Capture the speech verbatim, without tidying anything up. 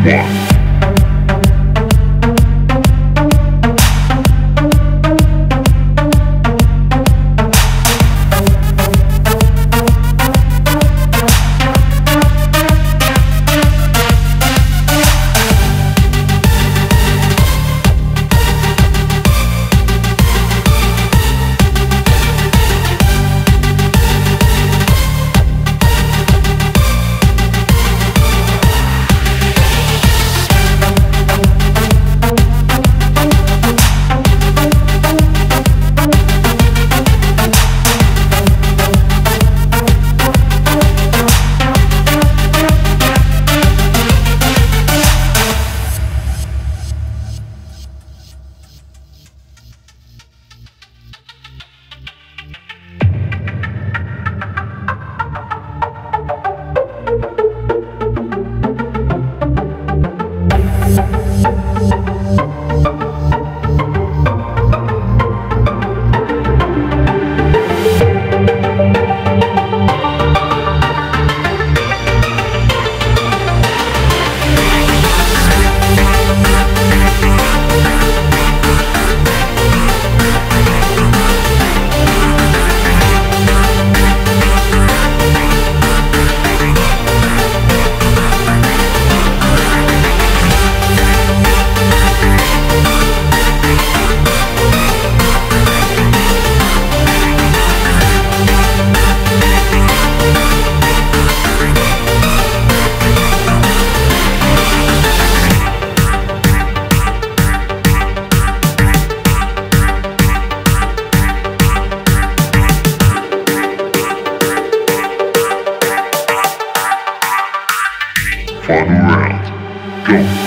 One. Final round. Go.